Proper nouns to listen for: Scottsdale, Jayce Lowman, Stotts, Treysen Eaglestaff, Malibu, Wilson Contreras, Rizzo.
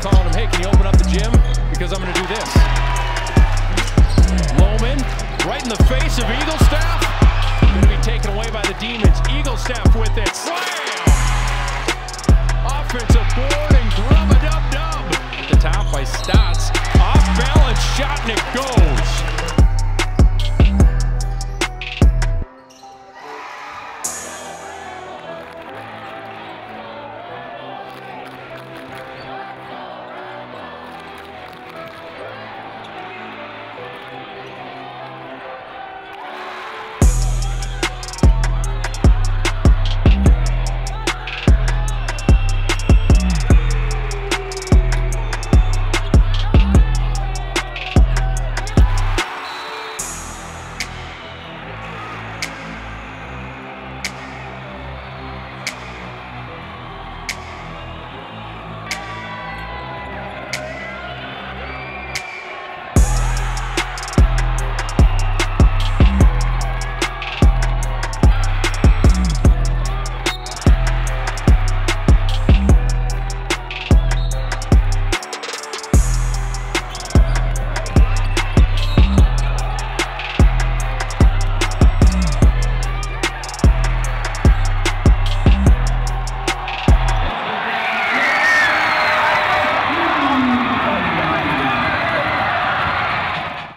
Calling him, hey, can you open up the gym? Because I'm going to do this. Lowman, right in the face of Eaglestaff. Going to be taken away by the Demons. Eaglestaff with it. Slam! Offensive board and grub-a-dub-dub. At the top by Stotts. Off-balance shot and it goes.